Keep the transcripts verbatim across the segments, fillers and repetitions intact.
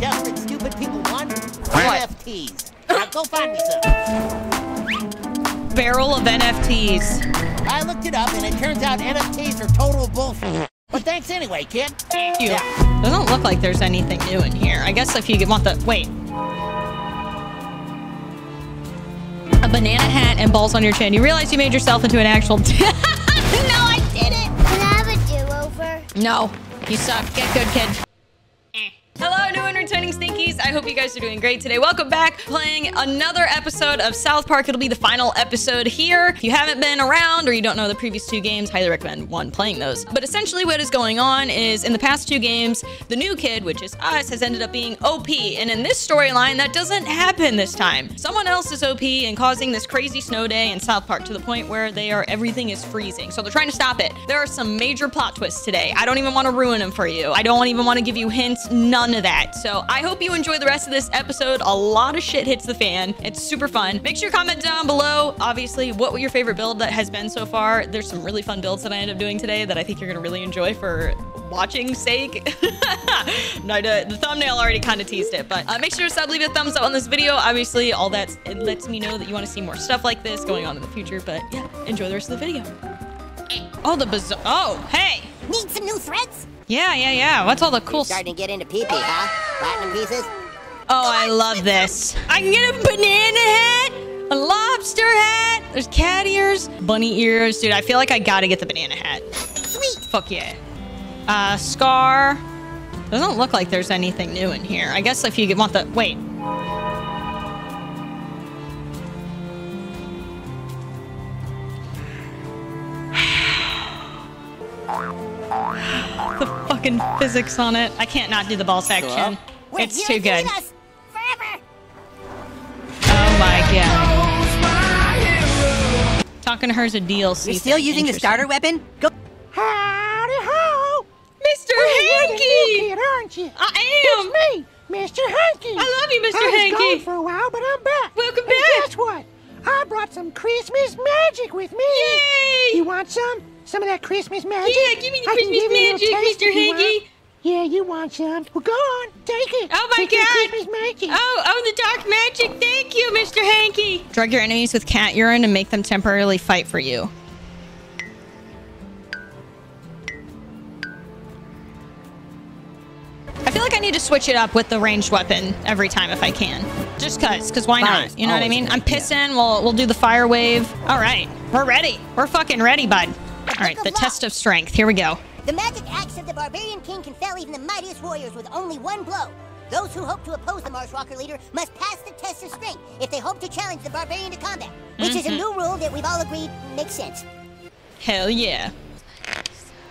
stuff that stupid people want? N F Ts. Now go find me some. Barrel of N F Ts. I looked it up and it turns out N F Ts are total bullshit. But thanks anyway, kid. Thank you. Yeah. Doesn't look like there's anything new in here. I guess if you want the... Wait. A banana hat and balls on your chin. You realize you made yourself into an actual... No, I didn't. Can I have a do-over? No, you suck. Get good, kid. Eh. Hello, new and returning Stinkies. I hope you guys are doing great today. Welcome back. Playing another episode of South Park. It'll be the final episode here. If you haven't been around or you don't know the previous two games, highly recommend one playing those. But essentially what is going on is in the past two games, the new kid, which is us, has ended up being O P. And in this storyline, that doesn't happen this time. Someone else is O P and causing this crazy snow day in South Park to the point where they are, everything is freezing. So they're trying to stop it. There are some major plot twists today. I don't even want to ruin them for you. I don't even want to give you hints. None of that. So I hope you enjoy the rest of this episode. A lot of shit hits the fan. It's super fun. Make sure you comment down below, obviously, what your favorite build that has been so far. There's some really fun builds that I ended up doing today that I think you're gonna really enjoy for watching sake. The thumbnail already kind of teased it, but uh, make sure to sub, leave a thumbs up on this video. Obviously, all that it lets me know that you want to see more stuff like this going on in the future, but yeah, enjoy the rest of the video. Oh, the bizarre, oh, hey. Need some new threads? Yeah, yeah, yeah. What's all the cool stuff? Starting to get into pee-pee, huh? Platinum pieces? Oh, I love this. I can get a banana hat, a lobster hat. There's cat ears, bunny ears. Dude, I feel like I gotta get the banana hat. Sweet. Fuck yeah. Uh, scar. Doesn't look like there's anything new in here. I guess if you want the... Wait. The fucking physics on it. I can't not do the ball section. We're it's too good. Oh my god. Talking to her is a D L C. You're still using the starter weapon? Go. Howdy ho! Mister Hanky! Aren't you? I am! It's me, Mister Hanky! I love you, Mister Hanky! I was gone for a while, but I'm back! Welcome back! And guess what? I brought some Christmas magic with me! Yay! You want some? Some of that Christmas magic? Yeah, give me the I Christmas give magic, Mister Hanky. Yeah, you want some. Well, go on. Take it. Oh, my take God. Christmas magic. Oh, oh, the dark magic. Thank you, Mister Hanky. Drug your enemies with cat urine and make them temporarily fight for you. I feel like I need to switch it up with the ranged weapon every time if I can. Just cause, cause why Fire's not? You know what I mean? Good. I'm pissing. Yeah. We'll, we'll do the fire wave. All right. We're ready. We're fucking ready, bud. All right, the test of strength. Here we go. The magic axe of the barbarian king can fell even the mightiest warriors with only one blow. Those who hope to oppose the Marshwalker leader must pass the test of strength if they hope to challenge the barbarian to combat, which mm-hmm. is a new rule that we've all agreed makes sense. Hell yeah.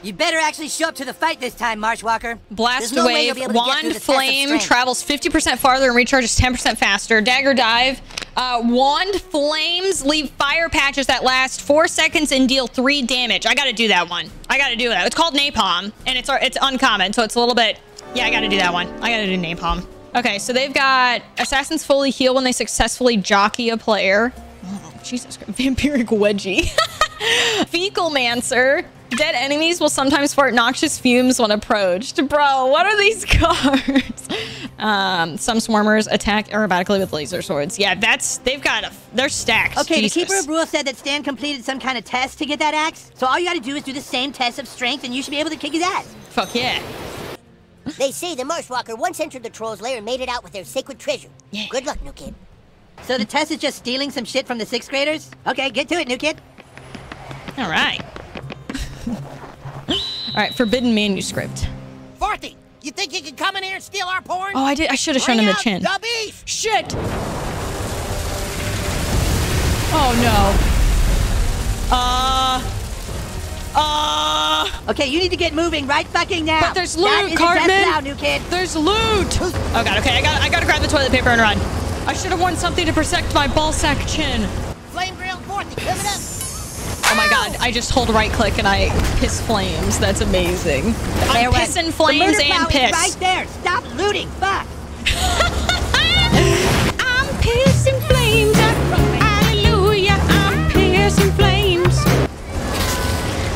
You better actually show up to the fight this time, Marshwalker. Blast no wave, wand flame, travels fifty percent farther and recharges ten percent faster. Dagger dive. Uh, wand flames leave fire patches that last four seconds and deal three damage. I gotta do that one. I gotta do that. It's called napalm, and it's it's uncommon, so it's a little bit... Yeah, I gotta do that one. I gotta do napalm. Okay, so they've got assassins fully heal when they successfully jockey a player. Oh, Jesus Christ. Vampiric wedgie. Fecalmancer. Dead enemies will sometimes fart noxious fumes when approached. Bro, what are these cards? Um, some swarmers attack aerobatically with laser swords. Yeah, that's, they've got, a, they're stacked. Okay, Jesus. The Keeper of Rules said that Stan completed some kind of test to get that axe. So all you gotta do is do the same test of strength and you should be able to kick his ass. Fuck yeah. They say the Marshwalker once entered the Troll's lair and made it out with their sacred treasure. Yeah. Good luck, new kid. So the test is just stealing some shit from the sixth graders? Okay, get to it, new kid. All right. All right, forbidden manuscript. Farthy, you think you can come in here and steal our porn? Oh, I did. I should have shown him the chin. The beef. Shit. Oh no. Uh. Uh. Okay, you need to get moving right fucking now. But there's loot, Cartman. Loud, new kid. There's loot. Oh god. Okay, I got. I got to grab the toilet paper and run. I should have worn something to protect my ballsack chin. Flame grilled Farthy, give it up. Oh my god, I just hold right click and I piss flames. That's amazing. I'm pissing flames and piss. Right there. Stop looting. Fuck. I'm pissing flames. Hallelujah. I'm pissing flames.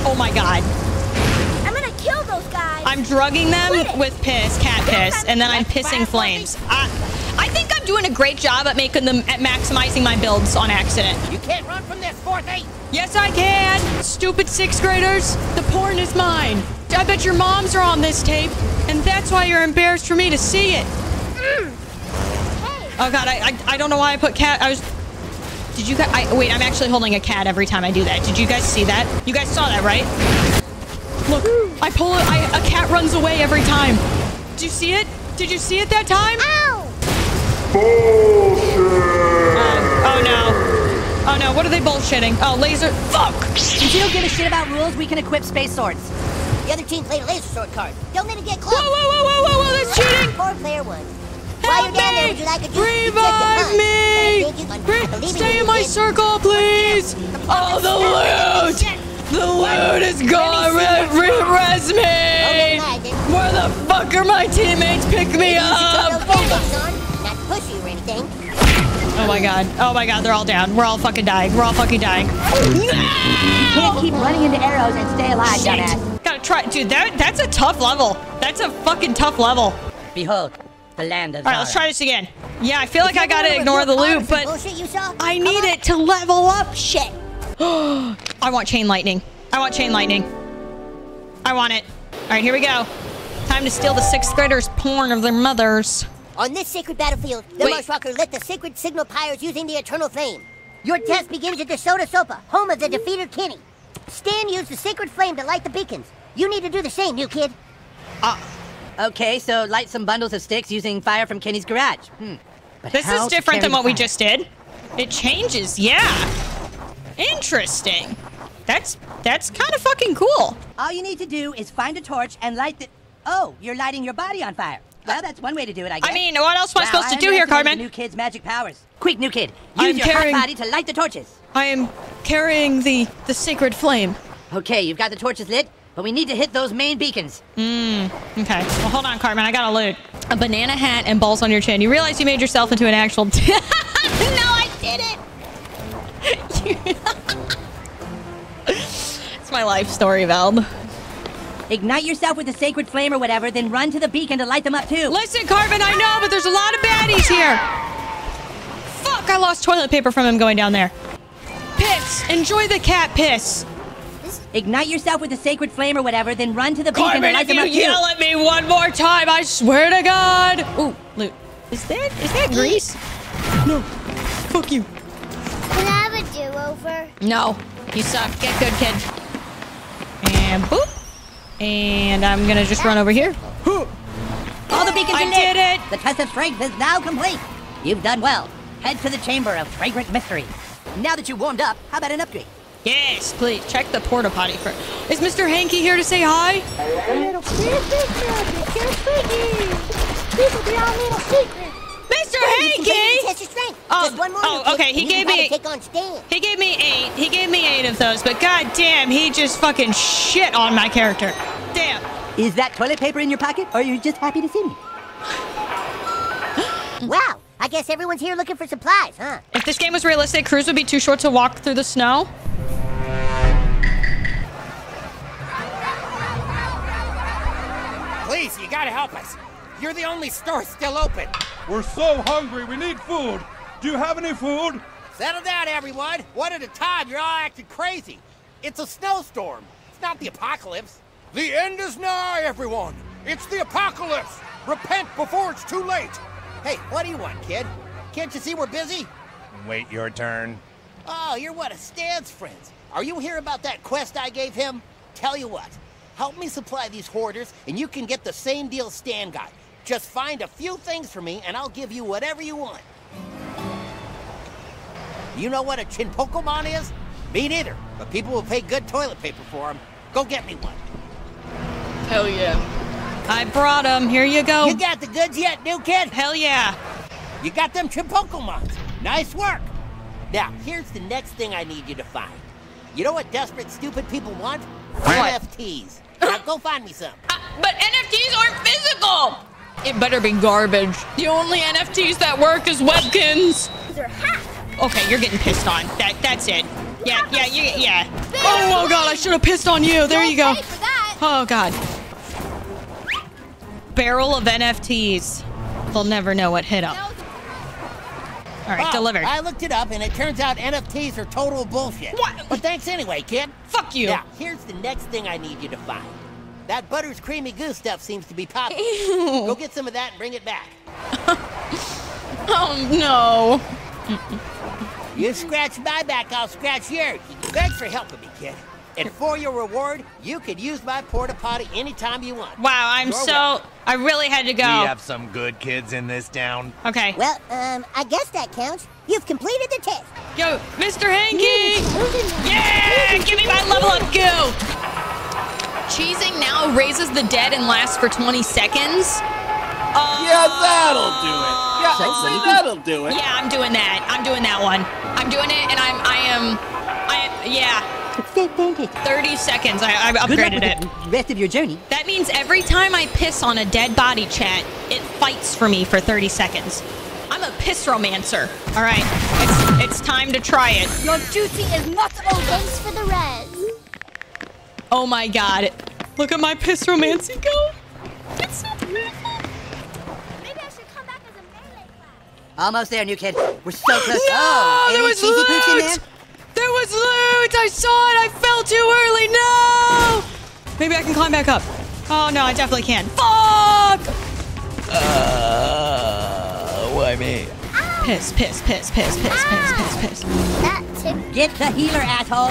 Oh my god. I'm gonna kill those guys. I'm drugging them with piss, cat piss, and then I'm pissing flames. I, I think I'm doing a great job at making them at maximizing my builds on accident. You can't run from this, fourth eight. Yes, I can. Stupid sixth graders, the porn is mine. I bet your moms are on this tape, and that's why you're embarrassed for me to see it. Mm. Oh God, I, I I don't know why I put cat. I was. Did you guys? I, wait, I'm actually holding a cat every time I do that. Did you guys see that? You guys saw that, right? Look, I pull it. I, a cat runs away every time. Did you see it? Did you see it that time? Ow! Bullshit! Uh, oh no! Oh no! What are they bullshitting? Oh, laser! Fuck! If you don't give a shit about rules, we can equip space swords. The other team played a laser sword card. Don't let it get close. Whoa! Whoa! Whoa! Whoa! Whoa! That's cheating! Four player one. Help me! Revive me! Stay in my circle, please! Oh, the loot! The loot is gone! Re-res me! Where the fuck are my teammates? Pick me up! Oh my God. Oh my God, they're all down. We're all fucking dying. We're all fucking dying. No! You can't keep running into arrows and stay alive, dumbass. Gotta try. Dude, that, that's a tough level. That's a fucking tough level. Behold. The land of All right, let's try this again. Yeah, I feel if like I gotta ignore the loot, but saw, I need it to level up shit. I want chain lightning. I want chain lightning. I want it. All right, here we go. Time to steal the sixth graders' porn of their mothers. On this sacred battlefield, the Marshwalker lit the sacred signal pyres using the eternal flame. Your test begins at the Soda Sopa, home of the defeated Kenny. Stan used the sacred flame to light the beacons. You need to do the same, new kid. Uh Okay, so light some bundles of sticks using fire from Kenny's garage. Hmm. But this is different than what we just did. It changes, yeah. Interesting. That's that's kind of fucking cool. All you need to do is find a torch and light the... Oh, you're lighting your body on fire. Well, that's one way to do it, I guess. I mean, what else am I supposed to do here, Carmen? New kid's magic powers. Quick, new kid. Use your hot body to light the torches. I am carrying the, the sacred flame. Okay, you've got the torches lit. But we need to hit those main beacons. Mmm. Okay. Well, hold on, Carmen. I gotta loot. A banana hat and balls on your chin. You realize you made yourself into an actual... No, I didn't! It's my life story, Valve. Ignite yourself with a sacred flame or whatever, then run to the beacon to light them up, too. Listen, Carmen, I know, but there's a lot of baddies here. Fuck, I lost toilet paper from him going down there. Piss. Enjoy the cat piss. Ignite yourself with a sacred flame or whatever, then run to the beacon and light them up. If you yell at me one more time, I swear to God. Ooh, loot. Is that is that grease? No. Fuck you. Can I have a do-over? No. You suck. Get good, kid. And boop. And I'm gonna just run over here. All the beacons are lit. I did it. The test of strength is now complete. You've done well. Head to the chamber of fragrant mystery. Now that you've warmed up, how about an upgrade? Yes, please. Check the porta potty first. Is Mister Hanky here to say hi? Mister Hanky! Oh, oh, okay. He gave me. He gave me eight. He gave me eight of those. But goddamn, he just fucking shit on my character. Damn. Is that toilet paper in your pocket, or are you just happy to see me? Wow. I guess everyone's here looking for supplies, huh? If this game was realistic, Cruz would be too short to walk through the snow. Please, you gotta help us. You're the only store still open. We're so hungry, we need food. Do you have any food? Settle down, everyone. One at a time, you're all acting crazy. It's a snowstorm. It's not the apocalypse. The end is nigh, everyone. It's the apocalypse. Repent before it's too late. Hey, what do you want, kid? Can't you see we're busy? Wait your turn. Oh, you're one of Stan's friends. Are you here about that quest I gave him? Tell you what, help me supply these hoarders, and you can get the same deal Stan got. Just find a few things for me, and I'll give you whatever you want. You know what a Chinpokomon is? Me neither, but people will pay good toilet paper for them. Go get me one. Hell yeah. I brought them. Here you go. You got the goods yet, new kid? Hell yeah. You got them Chinpokomon. Nice work. Now, here's the next thing I need you to find. You know what desperate, stupid people want? What? N F Ts. Now, go find me some. Uh, but N F Ts aren't physical. It better be garbage. The only N F Ts that work is webkins. They're hot. Okay, you're getting pissed on. That, that's it. Yeah, yeah, yeah, yeah. Oh, oh, God, I should have pissed on you. There you go. Oh, God. barrel of N F Ts. They'll never know what hit them. All right, oh, delivered. I looked it up, and it turns out N F Ts are total bullshit. What? But thanks anyway, kid. Fuck you. Now, here's the next thing I need you to find. That Butter's Creamy Goo stuff seems to be popular. Ew. Go get some of that and bring it back. Oh, no. You scratch my back, I'll scratch yours. Thanks for helping me, kid. And for your reward, you could use my porta potty anytime you want. Wow, I'm You're so... Welcome. I really had to go. We have some good kids in this town. Okay. Well, um, I guess that counts. You've completed the test. Yo, Mister Hanky! Yeah! Give me my level up goo! Cheesing now raises the dead and lasts for twenty seconds. Uh, yeah, that'll do it. Yeah, so I say that'll do it. Yeah, I'm doing that. I'm doing that one. I'm doing it, and I'm... I am... I... Yeah. thirty seconds. I, I upgraded it. The rest of your journey. That means every time I piss on a dead body, chat, it fights for me for thirty seconds. I'm a piss romancer. All right, it's it's time to try it. Your duty is not all thanks for the res. Oh my god! Look at my piss romancy go. It's so beautiful. Almost there, new kid. We're so close. No, oh, there was loot. There was loot! I saw it! I fell too early! No! Maybe I can climb back up. Oh, no, I definitely can. Fuck! Uh, why me? Piss, piss, piss, piss, piss, ah. piss, piss, piss, piss. Get the healer, asshole!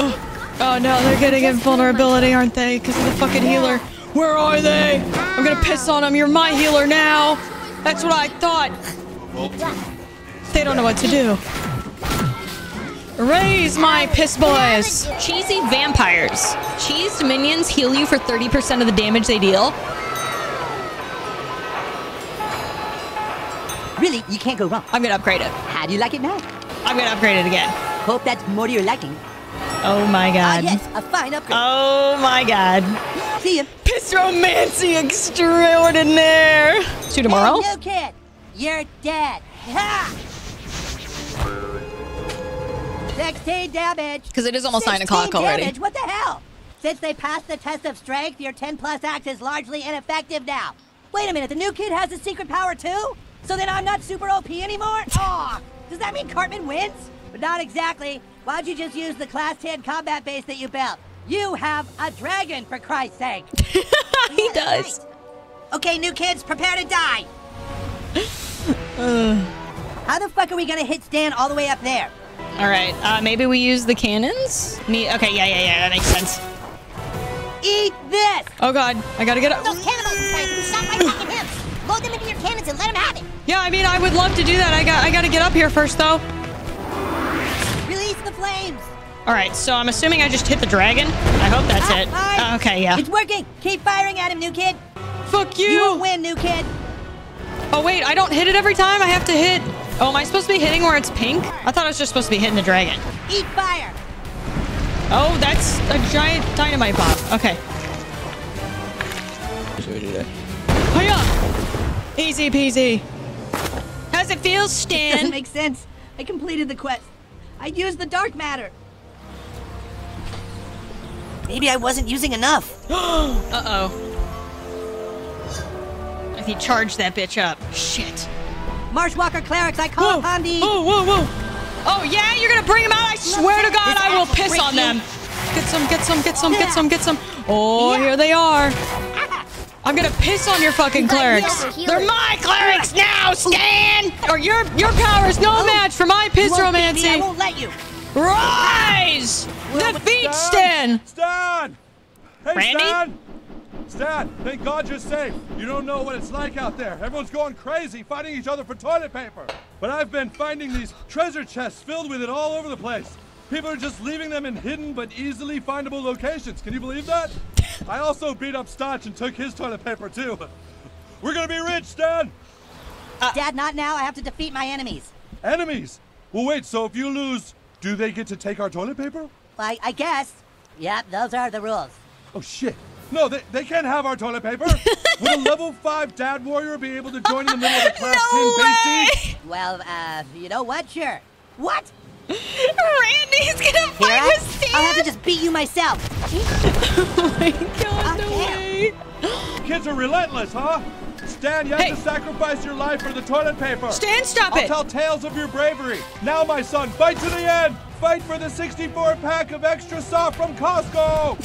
Oh, oh no, they're getting invulnerability, aren't they? Because of the fucking healer. Where are they? I'm gonna piss on them. You're my healer now! That's what I thought. They don't know what to do. Raise my piss boys! Cheesy vampires. Cheesed minions heal you for thirty percent of the damage they deal. Really, you can't go wrong. I'm gonna upgrade it. How do you like it now? I'm gonna upgrade it again. Hope that's more to your liking. Oh my god. Ah, yes, a fine upgrade. Oh my god. See ya. Piss romancy extraordinaire. See you tomorrow. Hey, no kid. You're dead. Ha! sixteen damage. Because it is almost nine o'clock already. Damage? What the hell? Since they passed the test of strength, your ten plus axe is largely ineffective now. Wait a minute, the new kid has a secret power too? So then I'm not super O P anymore? Aw, oh, does that mean Cartman wins? But not exactly. Why'd you just use the class ten combat base that you built? You have a dragon, for Christ's sake. He does. Right. Okay, new kids, prepare to die. uh. How the fuck are we gonna hit Stan all the way up there? All right, uh, maybe we use the cannons? Me okay, yeah, yeah, yeah, that makes sense. Eat this! Oh god, I gotta get up. Those cannibals inside, stop by fucking him! Load them into your cannons and let him have it! Yeah, I mean, I would love to do that. I got, I gotta get up here first, though. Release the flames! All right, so I'm assuming I just hit the dragon? I hope that's ah, it. Right. Uh, okay, yeah. It's working! Keep firing at him, new kid! Fuck you! You won't win, new kid! Oh wait, I don't hit it every time? I have to hit... Oh, am I supposed to be hitting where it's pink? I thought I was just supposed to be hitting the dragon. Eat fire! Oh, that's a giant dynamite bomb. Okay. Should we do that? Hurry up! Easy peasy. How's it feel, Stan? It doesn't make sense. I completed the quest. I used the dark matter. Maybe I wasn't using enough. Uh-oh. If he charged that bitch up. Shit. Marshwalker clerics, I call upon thee. Whoa, whoa, whoa. Oh, yeah? You're going to bring them out? I swear to God, I will piss on them. Get some, get some, get some, get some, get some. Oh, here they are. I'm going to piss on your fucking clerics. They're my clerics now, Stan. Or your your power is no match for my piss romancing. I won't let you. Rise. Defeat Stan. Stan. Hey, Stan. Stan, thank God you're safe. You don't know what it's like out there. Everyone's going crazy, fighting each other for toilet paper. But I've been finding these treasure chests filled with it all over the place. People are just leaving them in hidden but easily findable locations. Can you believe that? I also beat up Stotch and took his toilet paper too. We're gonna be rich, Stan! Uh, Dad, not now. I have to defeat my enemies. Enemies? Well, wait, so if you lose, do they get to take our toilet paper? I, I guess. Yep, those are the rules. Oh, shit. No, they, they can't have our toilet paper. Will a level five dad warrior be able to join in the middle of the class no ten base? Well, uh, you know what? Sure. What? Randy's gonna fight with Stan. I'll have to just beat you myself. Oh my god, no way. kids are relentless, huh? Stan, you hey. have to sacrifice your life for the toilet paper. Stan, stop I'll it! I'll tell tales of your bravery. Now, my son, fight to the end! Fight for the sixty-four pack of extra soft from Costco!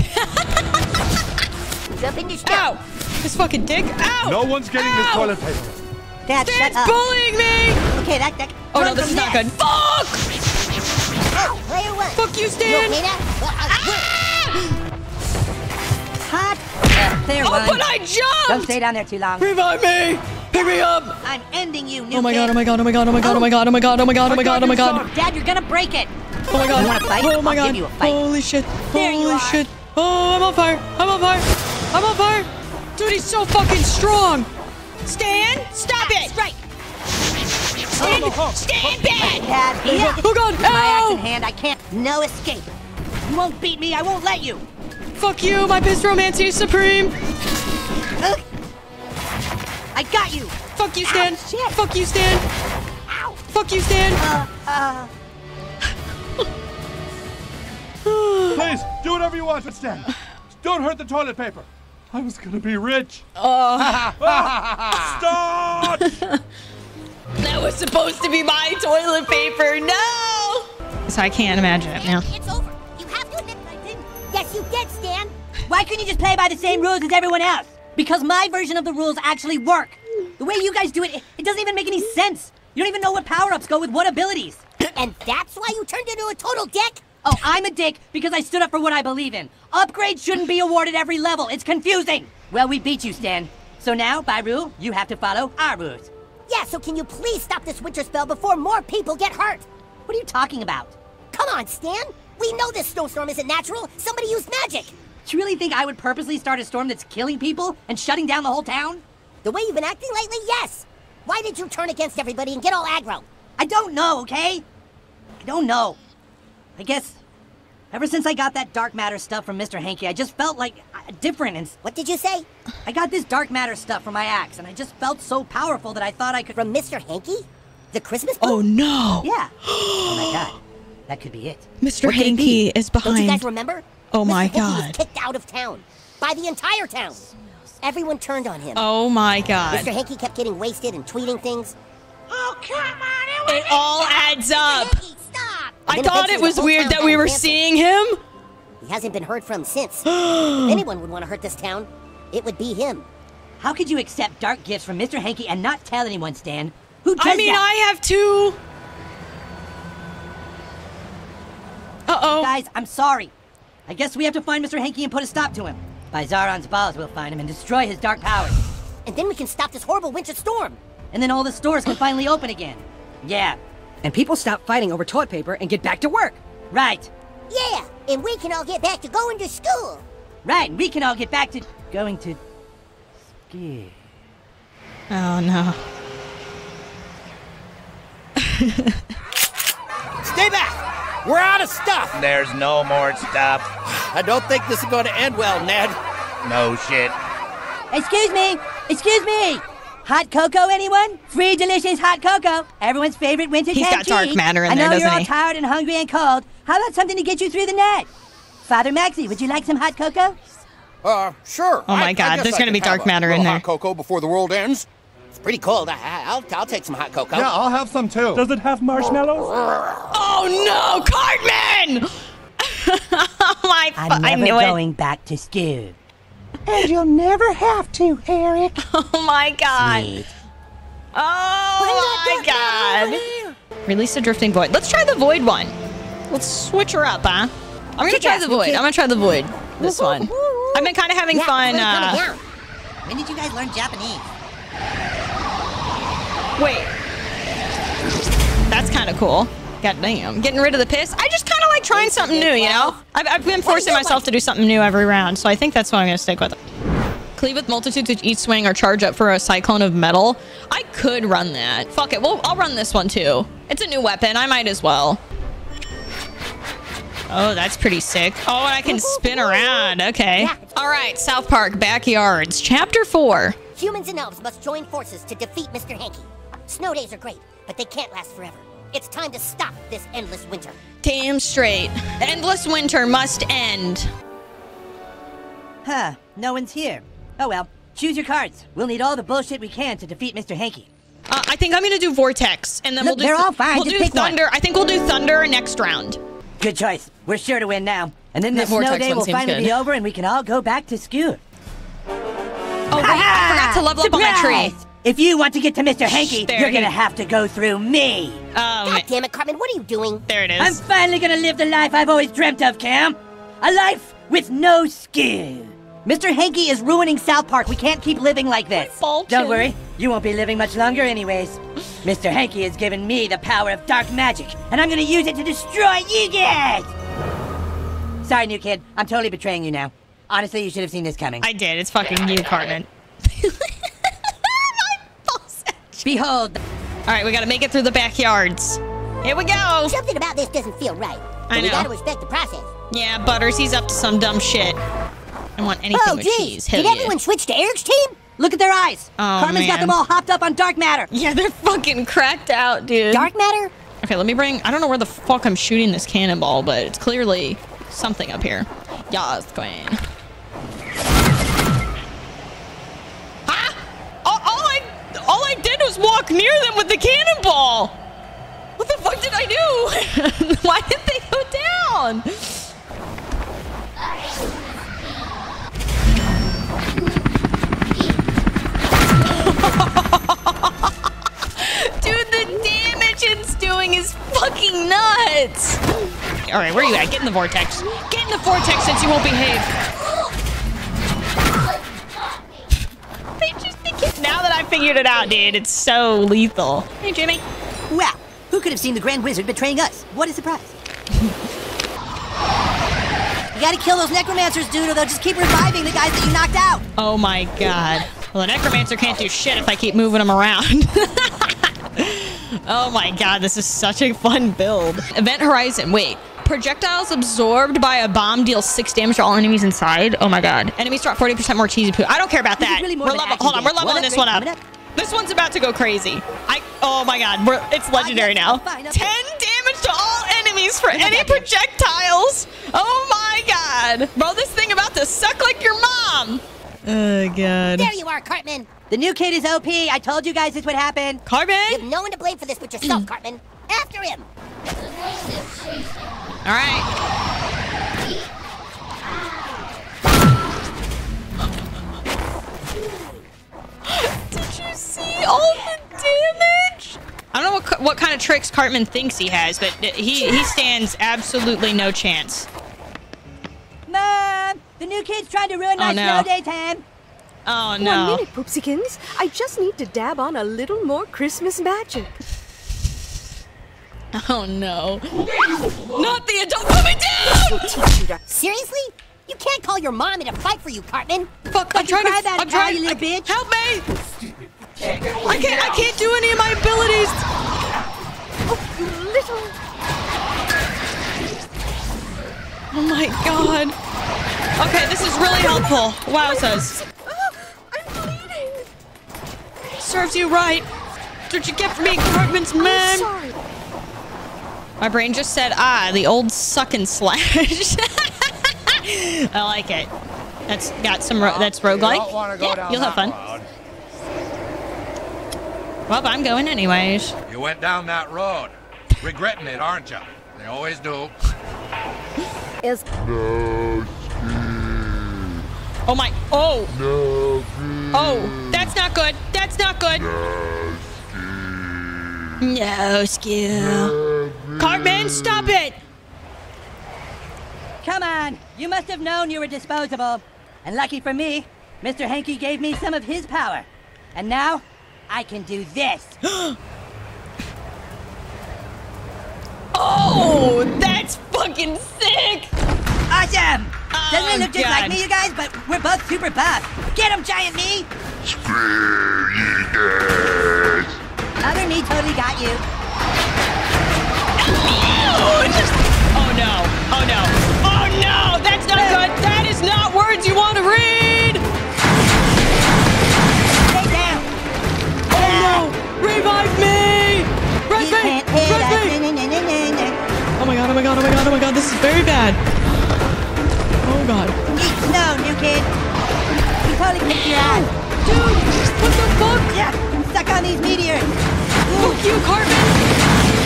It's up in your stuff. Ow! This fucking dick. Ow! No one's getting Ow. this toilet paper. Dad, Stan's shut up. bullying me! Okay, that, that... Oh, no, this is not good. Fuck! Ow, where was? Fuck you, Stan! You Hot. Uh, there oh, but I jumped! Don't stay down there too long. Revive me! Pick me up! I'm ending you, new oh my, god, oh my god, oh my god, oh my god, oh my god, oh my god, oh my god, oh my god, oh my god, oh my god. Dad, you're gonna break it! Oh my god. You wanna fight? Oh my god. I'll give you a fight. Holy shit. There Holy you are. shit. Oh, I'm on fire. I'm on fire. I'm on fire. Dude, he's so fucking strong. Stan, stop That's it! Right. Stand, oh, stand oh, back! Dad, yeah. Oh god, ow! My axe in hand, I can't. No escape. You won't beat me, I won't let you. Fuck you, my pisromancy is supreme! Ugh. I got you! Fuck you, Stan! Ow, Fuck you, Stan! Ow. Fuck you, Stan! Uh, uh. Please, do whatever you want, but Stan, don't hurt the toilet paper! I was gonna be rich! Uh. ah, stop! That was supposed to be my toilet paper, no! So I can't imagine it now. It's over! Yes, you did, Stan! Why couldn't you just play by the same rules as everyone else? Because my version of the rules actually work. The way you guys do it, it doesn't even make any sense. You don't even know what power-ups go with what abilities. And that's why you turned into a total dick? Oh, I'm a dick because I stood up for what I believe in. Upgrades shouldn't be awarded every level. It's confusing. Well, we beat you, Stan. So now, by rule, you have to follow our rules. Yeah, so can you please stop this winter spell before more people get hurt? What are you talking about? Come on, Stan! We know this snowstorm isn't natural. Somebody used magic. Do you really think I would purposely start a storm that's killing people and shutting down the whole town? The way you've been acting lately, yes. Why did you turn against everybody and get all aggro? I don't know, okay? I don't know. I guess ever since I got that dark matter stuff from Mister Hanky, I just felt like uh, different and... What did you say? I got this dark matter stuff from my axe, and I just felt so powerful that I thought I could... From Mister Hanky? The Christmas book? Oh, no. Yeah. Oh, my God. That could be it. Mister Hanky is behind. Don't you guys remember? Oh my God. He was kicked out of town by the entire town. Everyone turned on him. Oh my God. Mister Hanky kept getting wasted and tweeting things. Oh come on! It, it all adds up. Hanky, stop. I thought it was weird that we were canceled. seeing him. He hasn't been heard from since. If anyone would want to hurt this town, it would be him. How could you accept dark gifts from Mister Hanky and not tell anyone, Stan? Who does that? I mean, that? I have two. Uh-oh. Guys, I'm sorry. I guess we have to find Mister Hanky and put a stop to him. By Zaron's balls, we'll find him and destroy his dark powers. And then we can stop this horrible winter storm. And then all the stores can finally open again. Yeah. And people stop fighting over toilet paper and get back to work. Right. Yeah, and we can all get back to going to school. Right, and we can all get back to going to ski. Oh, no. Stay back! We're out of stuff! There's no more stuff. I don't think this is going to end well, Ned. No shit. Excuse me! Excuse me! Hot cocoa, anyone? Free delicious hot cocoa. Everyone's favorite winter candy. He's got dark matter in there, doesn't he? I know you're all tired and hungry and cold. How about something to get you through the night? Father Maxie, would you like some hot cocoa? Uh, sure. Oh my God, there's going to be dark matter in there. Hot cocoa before the world ends. It's pretty cold. I, I'll, I'll take some hot cocoa. Yeah, I'll have some too. Does it have marshmallows? Oh no, Cartman! oh my! I'm never I knew going it. back to school. And you'll never have to, Eric. Oh my God! Sweet. Oh my God! Release the drifting void. Let's try the void one. Let's switch her up, huh? I'm gonna Kick try ass, the void. Kick. I'm gonna try the void. This one. I've been kind of having yeah, fun. Uh... When did you guys learn Japanese? Wait, that's kind of cool. God damn, getting rid of the piss. I just kind of like trying something new, you know? I've, I've been forcing myself to do something new every round, so I think that's what I'm gonna stick with. Cleave with multitudes with each swing or charge up for a cyclone of metal. I could run that. Fuck it, well, I'll run this one too. It's a new weapon, I might as well. Oh, that's pretty sick. Oh, and I can spin around, okay. All right, South Park Backyards, Chapter four. Humans and elves must join forces to defeat Mister Hanky. Snow days are great, but they can't last forever. It's time to stop this endless winter. Damn straight. Endless winter must end. Huh, no one's here. Oh well, Choose your cards. We'll need all the bullshit we can to defeat Mister Hanky. Uh, I think I'm gonna do Vortex, and then Look, we'll do- they're all fine. We'll Just do pick Thunder. One. I think we'll do Thunder next round. Good choice. We're sure to win now. And then the snow day will finally good. be over and we can all go back to school. Oh, right. I forgot to level Surprise! up on my tree. If you want to get to Mister Hanky, there you're gonna have to go through me. Um, God damn it, Cartman, what are you doing? There it is. I'm finally gonna live the life I've always dreamt of, Cam. A life with no skill. Mister Hanky is ruining South Park. We can't keep living like this. Bolton. Don't worry. You won't be living much longer anyways. Mister Hanky has given me the power of dark magic, and I'm going to use it to destroy you guys! Sorry, new kid. I'm totally betraying you now. Honestly, you should have seen this coming. I did. It's fucking you, Cartman. My said. Behold. All right, we got to make it through the backyards. Here we go. Something about this doesn't feel right. But I know. We got to respect the process. Yeah, Butters, he's up to some dumb shit. I want anything oh, with cheese. Hell Did yeah. everyone switch to Eric's team? Look at their eyes. Oh, Carmen's man. got them all hopped up on dark matter. Yeah, they're fucking cracked out, dude. Dark matter? Okay, let me bring... I don't know where the fuck I'm shooting this cannonball, but it's clearly something up here. Yas, Gwen. Huh? All, all, I, all I did was walk near them with the cannonball. What the fuck did I do? Why did they go down? Dude, the damage it's doing is fucking nuts. All right, where are you at? Get in the vortex. Get in the vortex since you won't behave. They just think it, now that I figured it out, dude, it's so lethal. Hey, Jimmy. Wow, who could have seen the Grand Wizard betraying us? What a surprise. You gotta kill those necromancers, dude, or they'll just keep reviving the guys that you knocked out. Oh my God. Well, the necromancer can't do shit if I keep moving him around. Oh my God, this is such a fun build. Event Horizon, wait. Projectiles absorbed by a bomb deal six damage to all enemies inside. Oh my God. Enemies drop forty percent more cheesy poo. I don't care about that. Really we're level, hold on, we're leveling this one up. up. This one's about to go crazy. I. Oh my God, we're, it's legendary now. ten damage to all enemies for any projectiles. Oh my God. Bro, this thing about to suck like your mom. Oh, God. There you are, Cartman. The new kid is O P. I told you guys this would happen. Cartman? You have no one to blame for this but yourself, Cartman. After him. All right. Did you see all the damage? I don't know what, what kind of tricks Cartman thinks he has, but he, he stands absolutely no chance. Mom! The new kid's trying to ruin my oh, no. snow day time. Oh, no. One minute, Poopsikins. I just need to dab on a little more Christmas magic. Oh, no. Not the adult. Put me down! Seriously? You can't call your mom in a fight for you, Cartman. Fuck, I'm trying to... I'm trying to... bitch. Help me! I can't... I can't do any of my abilities. Oh, you little... Oh, my God. Okay, this is really helpful. Wowzers. Oh, I'm bleeding. Serves you right. Did you get me, Cartman's man? I'm sorry. My brain just said, ah, the old suck and slash. I like it. That's got some, ro that's roguelike. You yeah, you'll have fun. Road. Well, I'm going anyways. You went down that road. Regretting it, aren't you? They always do. Is no. Oh my, oh. Nasty. Oh, that's not good. That's not good. Nasty. No skill. Nasty. Cartman, stop it. Come on, you must have known you were disposable. And lucky for me, Mister Hanky gave me some of his power. And now, I can do this. Oh, that's fucking sick. Awesome. Doesn't it look just like me, you guys? But we're both super buff. Get him, giant me! Screw you guys! Other me totally got you. Oh no! Oh no! Oh no! That's not good! That is not words you want to read! Stay down! Oh no! Revive me! Revive me! Revive me! Oh my God! Oh my God! Oh my God! Oh my God! This is very bad. Oh God. Eat snow, new kid. You totally kicked your ass. Dude, what the fuck? Yeah, stuck on these meteors. Fuck you, Cartman.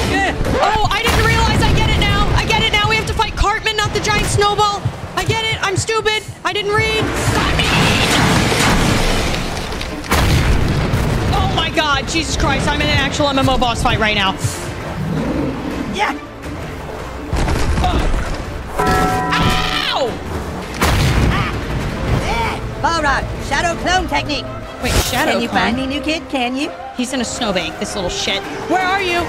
Yeah. Oh, I didn't realize. I get it now. I get it now. We have to fight Cartman, not the giant snowball. I get it. I'm stupid. I didn't read. Cartman! Oh my God, Jesus Christ! I'm in an actual M M O boss fight right now. Yeah. Ow! Ah. Yeah. All right. Shadow clone technique. Wait, Shadow Can you clone? Find me, new kid? Can you? He's in a snowbank, this little shit. Where are you?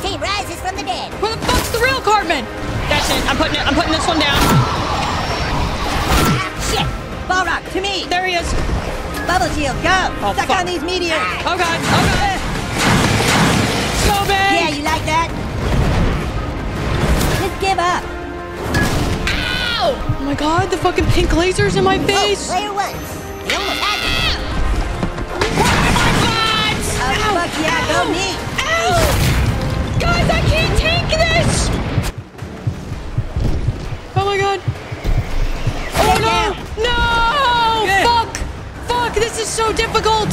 He rises from the dead. Where the fuck's the real Cartman? That's it. I'm putting it. I'm putting this one down. Ah, shit. Ball rock to me. There he is. Bubble shield, go. Oh, Stuck fuck. on these meteors. Oh god. Oh god. Snowbank. Yeah, you like that? Just give up. Ow! Oh my god, the fucking pink laser's in my face. Oh, player one. Ow, fuck yeah, ow, go me! Ow! Guys, I can't take this! Oh my god. Oh no! No! Yeah. Fuck! Fuck, this is so difficult!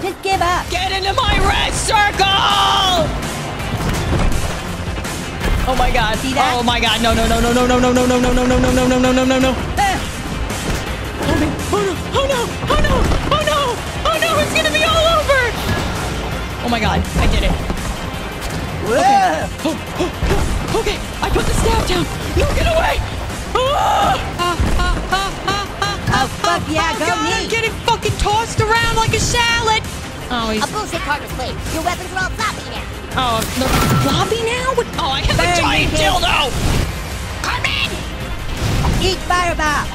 Just give up! Get into my red circle! Oh my god. See that? Oh my god, no, no, no, no, no, no, no, no, no, no, no, no, no, no, no, no, no, no. Oh no, oh no, oh no, oh no, oh no, it's gonna be all over! Oh my god, I did it. Okay. Oh, oh, oh, okay, I put the staff down. No, get away! Oh, oh fuck yeah, go god, me! I'm getting fucking tossed around like a salad! Oh, he's... A bullshit card was played. Your weapons are all floppy now. Oh, they're floppy now? Oh, I have Burn a giant dildo! Cartman! Eat fireball!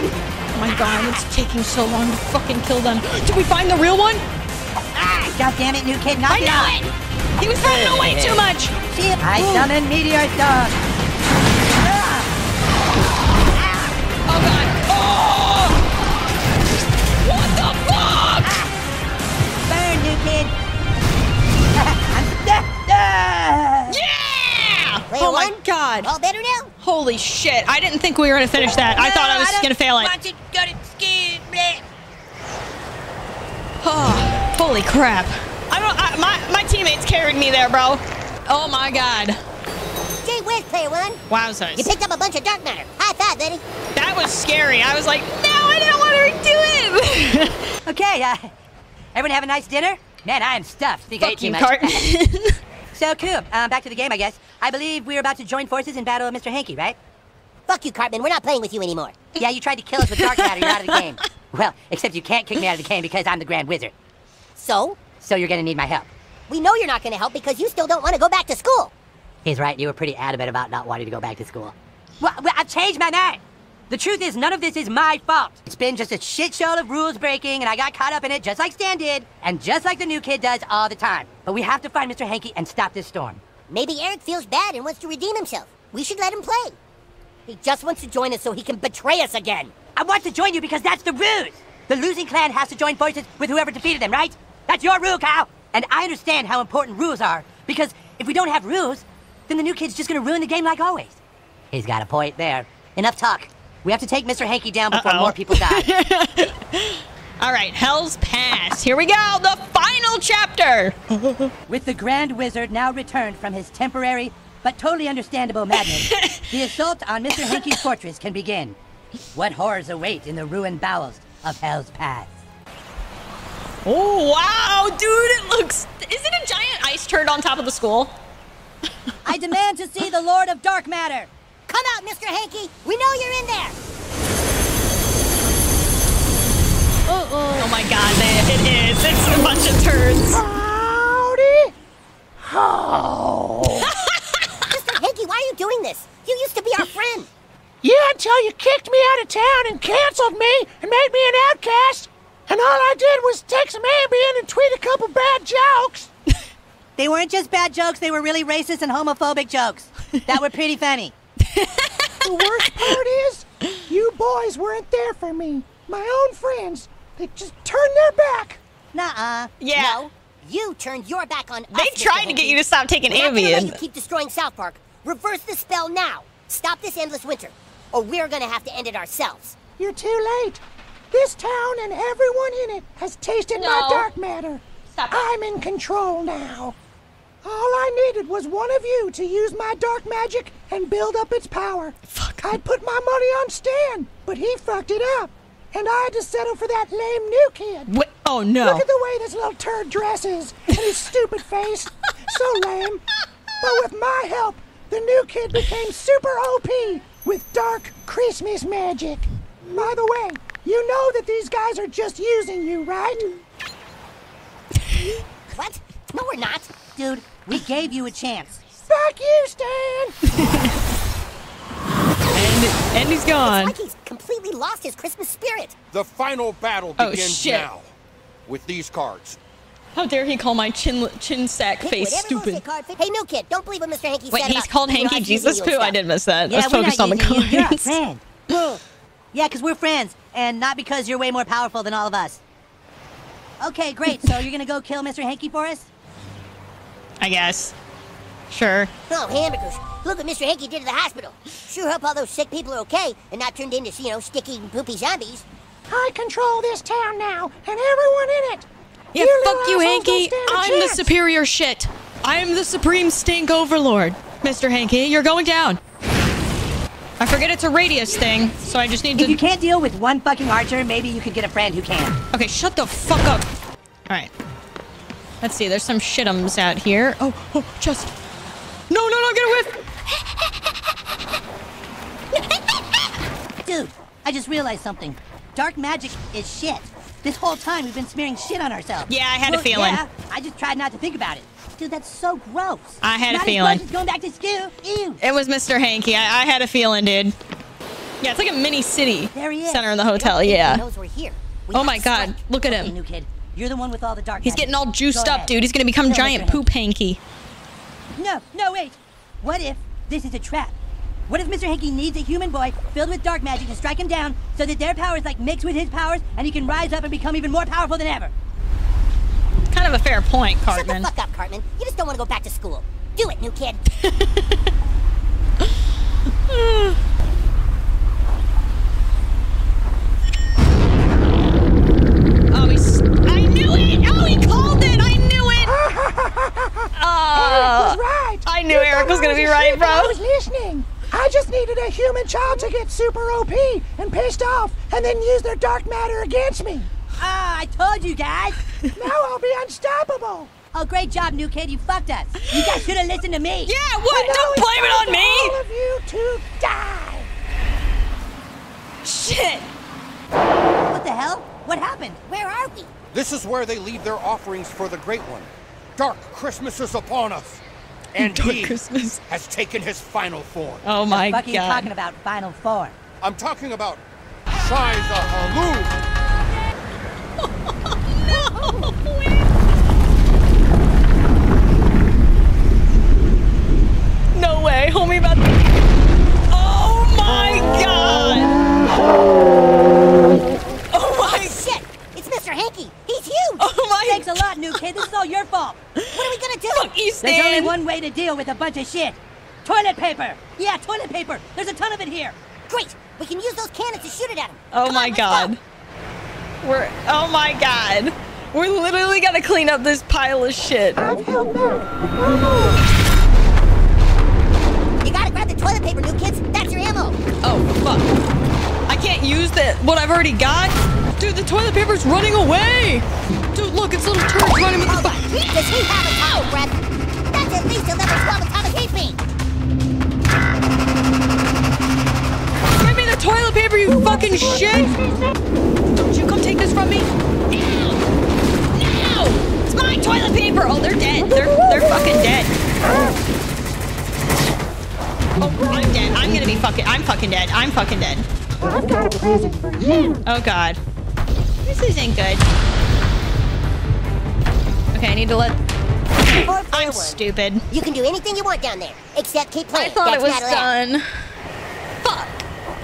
Oh my god, it's taking so long to fucking kill them. Did we find the real one? God damn it, new kid, knock I it know out. it! He was running away too much! See if I summon Meteor Dog. Ah. Oh god! Oh! What the fuck? Ah. Burn, new kid! Yeah! Play oh one. my god! All better now? Holy shit, I didn't think we were gonna finish that. No, I thought I was I gonna fail it. Want it, got it, scared, bleh. Oh. Holy crap. I don't, I, my, my teammates carried me there, bro. Oh my god. Jay West, player one. Wowzers. You picked up a bunch of dark matter. High five, buddy. That was scary. I was like, no, I didn't want to do it. Okay, uh, everyone have a nice dinner? Man, I am stuffed. Think Fuck I ate too you, much. Cartman. So, cool. Um, back to the game, I guess. I believe we were about to join forces in battle of Mister Hanky, right? Fuck you, Cartman. We're not playing with you anymore. Yeah, you tried to kill us with dark matter. You're out of the game. Well, except you can't kick me out of the game because I'm the Grand Wizard. So? So you're gonna need my help. We know you're not gonna help because you still don't want to go back to school. He's right, you were pretty adamant about not wanting to go back to school. Well, well, I've changed my mind! The truth is, none of this is my fault. It's been just a shit show of rules breaking, and I got caught up in it just like Stan did, and just like the new kid does all the time. But we have to find Mister Hanky and stop this storm. Maybe Eric feels bad and wants to redeem himself. We should let him play. He just wants to join us so he can betray us again. I want to join you because that's the ruse! The losing clan has to join forces with whoever defeated them, right? That's your rule, Kyle! And I understand how important rules are, because if we don't have rules, then the new kid's just gonna ruin the game like always. He's got a point there. Enough talk. We have to take Mister Hanky down before Uh-oh. more people die. Alright, Hell's Pass. Here we go, the final chapter! With the Grand Wizard now returned from his temporary, but totally understandable madness, the assault on Mister Hanky's fortress can begin. What horrors await in the ruined bowels of Hell's Pass? Oh, wow, dude, it looks... Is it a giant ice turd on top of the school? I demand to see the Lord of Dark Matter. Come out, Mister Hanky. We know you're in there. Uh-oh. Oh, my God, it, it is. It's a bunch of turds. Howdy. Oh. Mister Hanky, why are you doing this? You used to be our friend. Yeah, until you kicked me out of town and canceled me and made me an outcast. And all I did was take some Ambien and tweet a couple bad jokes. They weren't just bad jokes, they were really racist and homophobic jokes. That were pretty funny. The worst part is, you boys weren't there for me. My own friends, they just turned their back. Nuh-uh. Yeah. No, you turned your back on they us. They tried to get you to stop taking we're Ambien. Not gonna let you keep destroying South Park. Reverse the spell now. Stop this endless winter, or we're gonna have to end it ourselves. You're too late. This town and everyone in it has tasted no. my dark matter. Stop. I'm in control now. All I needed was one of you to use my dark magic and build up its power. Fuck. I'd put my money on Stan, but he fucked it up. And I had to settle for that lame new kid. What? Oh, no. Look at the way this little turd dresses and his stupid face. So lame. But with my help, the new kid became super O P with dark Christmas magic. By the way, you know that these guys are just using you, right? What? No, we're not. Dude, we gave you a chance. Fuck you, Stan! And he's gone. It's like he's completely lost his Christmas spirit. The final battle begins oh, now with these cards. How dare he call my chin chin sack Pick face stupid? Card, hey, new kid, don't believe what Mister Hanky Wait, said. Wait, he's called Hanky Jesus Poo. I did miss that. Yeah, I was focused on the cards. Yeah, because we're friends, and not because you're way more powerful than all of us. Okay, great. So you're gonna go kill Mister Hanky for us? I guess. Sure. Oh, hamburgers. Look what Mister Hanky did to the hospital. Sure hope all those sick people are okay and not turned into, you know, sticky and poopy zombies. I control this town now, and everyone in it. Yeah, you fuck you, Hanky. I'm chance. the superior shit. I'm the supreme stink overlord. Mister Hanky, you're going down. I forget it's a radius thing, so I just need if to... If you can't deal with one fucking archer, maybe you could get a friend who can. Okay, shut the fuck up. All right. Let's see, there's some shitums out here. Oh, oh, just... No, no, no, get away! Dude, I just realized something. Dark magic is shit. This whole time we've been smearing shit on ourselves. Yeah, I had well, a feeling. Yeah, I just tried not to think about it. Dude, that's so gross. I had not a feeling. Going back to school. Ew. It was Mister Hanky. I, I had a feeling, dude. Yeah, it's like a mini city there he is. center in the hotel. Yeah. Knows we're here. We oh my God, strike. Look at him. Okay, new kid. You're the one with all the dark. He's magic. Getting all juiced Go up, ahead. dude. He's gonna become Kill giant poop Hanky. No, no, wait. What if this is a trap? What if Mister Hanky needs a human boy filled with dark magic to strike him down so that their powers like mix with his powers and he can rise up and become even more powerful than ever? Kind of a fair point, Cartman. Shut the fuck up, Cartman. You just don't want to go back to school. Do it, new kid. Oh, he's... I knew it! Oh, he called it! I knew it! uh, Eric was right. I knew you Eric was going to be right, bro. I was listening. I just needed a human child to get super O P and pissed off and then use their dark matter against me. Ah, uh, I told you guys. Now I'll be unstoppable. Oh, great job, new kid. You fucked us. You guys should have listened to me. Yeah, what? Don't blame it on me. All of you to die. Shit. What the hell? What happened? Where are we? This is where they leave their offerings for the Great One. Dark Christmas is upon us. And Dark he Christmas. has taken his final form. Oh my God. What are you talking about, final form? I'm talking about Shai the Halloon. Oh, no, please. No way, homie about the... Oh my God. Oh my... Shit, it's Mister Hanky. He's huge. Oh my... Thanks a lot, new kid. This is all your fault. There's only one way to deal with a bunch of shit. Toilet paper! Yeah, toilet paper! There's a ton of it here! Great! We can use those cannons to shoot it at him! Oh Come my on, God. Go. We're... Oh my God. We're literally gonna clean up this pile of shit. I've held back. You gotta grab the toilet paper, new kids! That's your ammo! Oh, fuck. I can't use the... what I've already got? Dude, the toilet paper's running away! Dude, look, it's little turds running with the butt. Does he have a towel, Brad? That's at least a level twelve atomic hate beam. Give me the toilet paper, you fucking shit! Don't you come take this from me? Ow! No! It's my toilet paper! Oh, they're dead. They're they're fucking dead. Oh, I'm dead. I'm gonna be fucking. I'm fucking dead. I'm fucking dead. I've got a present for you. Oh God. This isn't good. Okay, I need to let... I'm stupid. You can do anything you want down there, except keep playing. I thought That's it was done. Fuck.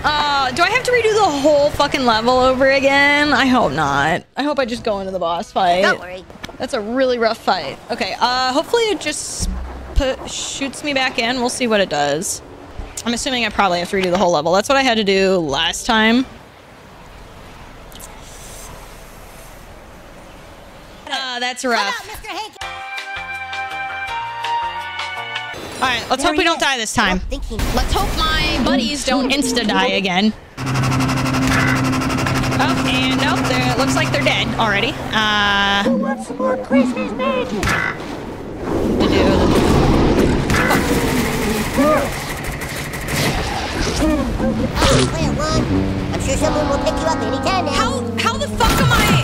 Uh, do I have to redo the whole fucking level over again? I hope not. I hope I just go into the boss fight. Don't worry. That's a really rough fight. Okay, uh, hopefully it just put, shoots me back in. We'll see what it does. I'm assuming I probably have to redo the whole level. That's what I had to do last time. Oh, that's rough. Come out, Mister Hanky. All right, let's there hope we don't is. die this time. Let's hope my buddies don't insta-die again. Oh, and nope, it looks like they're dead already. Uh, Who wants some more Christmas magic? The dude. Oh, well, Ron. I'm sure someone will pick you up any time now. How, how the fuck am I...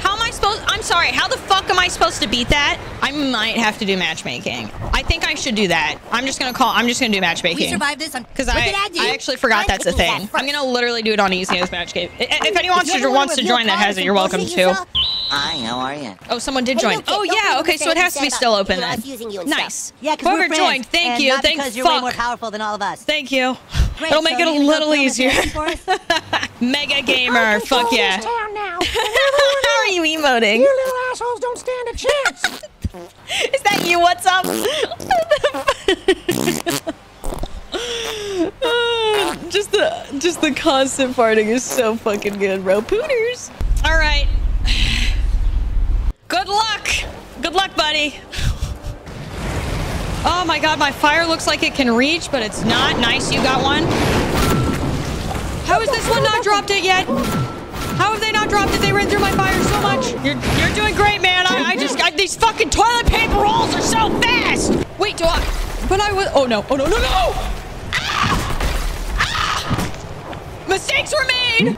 How am I supposed... I'm sorry, how the fuck am I supposed to beat that? I might have to do matchmaking. I think I should do that. I'm just gonna call. I'm just gonna do matchmaking. We survived this on. Because I, I, I actually forgot that's a thing. I'm gonna literally do it on Easy News Matchmaking. If anyone wants to wants to join that has it, you're welcome to. Hi, how are you? Oh, someone did join. Oh yeah. Okay, so it has to be still open then. Nice. Yeah, because we're joined. Thank you. Thanks. You're way more powerful than all of us. Thank you. It'll make it a little easier. Mega gamer. Fuck yeah. How are you emoting? You little assholes don't stand a chance. Is that you? What's up? uh, just the just the constant farting is so fucking good, bro. Pooters. All right. Good luck. Good luck, buddy. Oh my God, my fire looks like it can reach, but it's not. Nice, you got one. How is this one not dropped it yet? How have they not dropped it? They ran through my fire so much. You're you're doing great, man. I, I just I, these fucking toilet paper rolls are so fast. Wait, do I? But I was. Oh no! Oh no! No! No! Ah! Ah! Mistakes were made.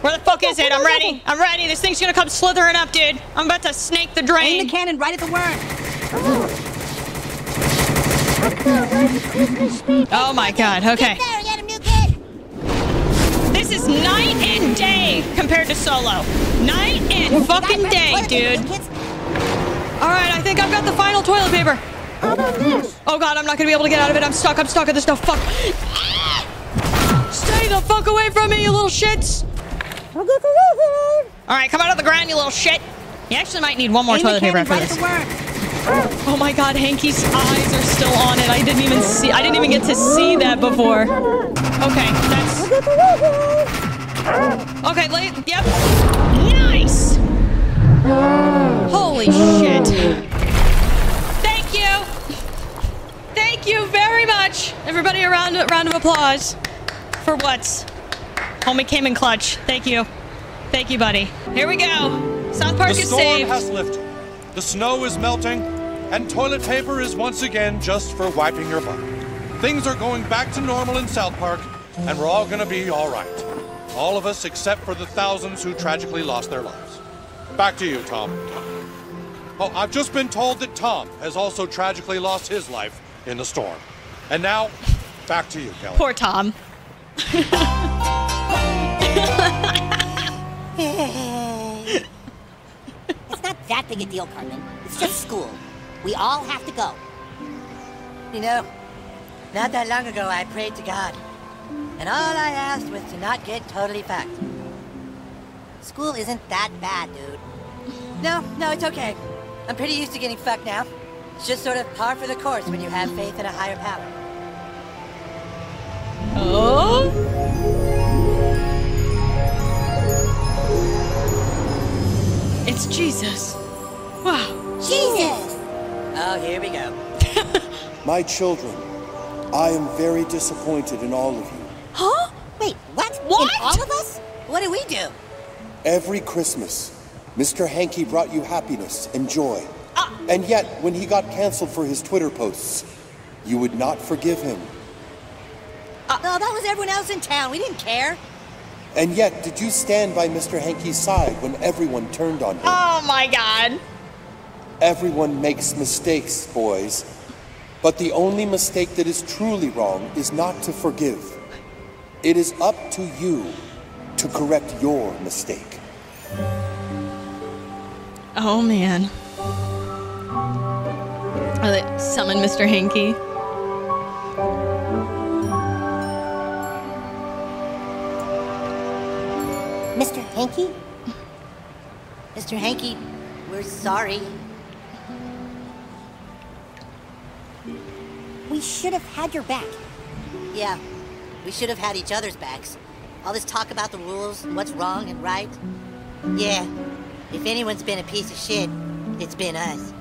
Where the fuck is it? I'm ready. I'm ready. This thing's gonna come slithering up, dude. I'm about to snake the drain. Aim the cannon right at the worm. Oh my God. Okay. This is night and day compared to solo. Night and fucking day, dude. All right, I think I've got the final toilet paper. How about this? Oh God, I'm not gonna be able to get out of it. I'm stuck. I'm stuck in this stuff. Fuck. Stay the fuck away from me, you little shits. All right, come out of the ground, you little shit. You actually might need one more toilet paper after this. Oh my God, Hanky's eyes are still on it. I didn't even see. I didn't even get to see that before. Okay, that's. Okay, late. Yep. Nice. Holy shit. Thank you. Thank you very much, everybody. A round, a round of applause for what? Homie came in clutch. Thank you. Thank you, buddy. Here we go. South Park is saved. The storm has lifted. The snow is melting, and toilet paper is once again just for wiping your butt. Things are going back to normal in South Park, and we're all gonna be all right. All of us except for the thousands who tragically lost their lives. Back to you, Tom. Oh, I've just been told that Tom has also tragically lost his life in the storm. And now, back to you, Kelly. Poor Tom. That big a deal, Cartman. It's just school. We all have to go. You know, not that long ago I prayed to God. And all I asked was to not get totally fucked. School isn't that bad, dude. No, no, it's okay. I'm pretty used to getting fucked now. It's just sort of par for the course when you have faith in a higher power. Oh? It's Jesus. Wow. Jesus! Oh, here we go. My children, I am very disappointed in all of you. Huh? Wait, what? What? In all of us? What did we do? Every Christmas, Mister Hanky brought you happiness and joy. Uh. And yet, when he got canceled for his Twitter posts, you would not forgive him. Uh. No, that was everyone else in town. We didn't care. And yet, did you stand by Mister Hanky's side when everyone turned on him? Oh my God. Everyone makes mistakes, boys. But the only mistake that is truly wrong is not to forgive. It is up to you to correct your mistake. Oh man. Oh, they summoned Mister Hanky. Mister Hanky? Mister Hanky, we're sorry. We should have had your back. Yeah, we should have had each other's backs. All this talk about the rules, and what's wrong and right. Yeah, If anyone's been a piece of shit, it's been us.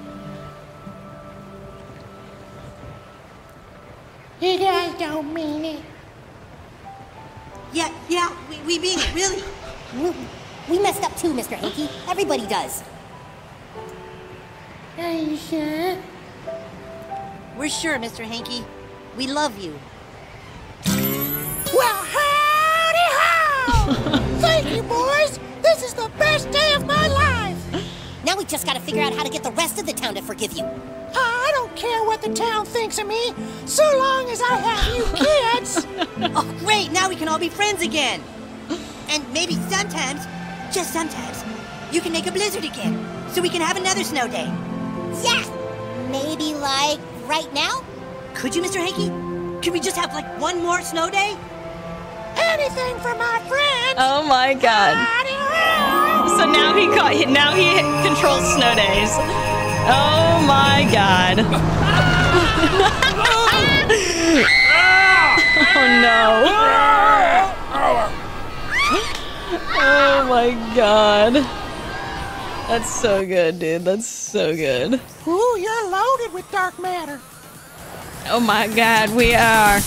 You guys don't mean it. Yeah, yeah, we, we mean it, really. We, we messed up too, Mister Hanky. Everybody does. Are you sure? We're sure, Mister Hanky. We love you. Well, howdy ho! Thank you, boys. This is the best day of my life. Now we just gotta figure out how to get the rest of the town to forgive you. I don't care what the town thinks of me, so long as I have you kids. Oh, great. Now we can all be friends again. And maybe sometimes, just sometimes, you can make a blizzard again, so we can have another snow day. Yeah. Maybe, like, right now? Could you, Mister Hanky? Could we just have, like, one more snow day? Anything for my friends! Oh, my God. So now he got, now he controls snow days. Oh, my God. Oh, no. Oh, my God. That's so good, dude. That's so good. Ooh, you're loaded with dark matter. Oh my God, we are.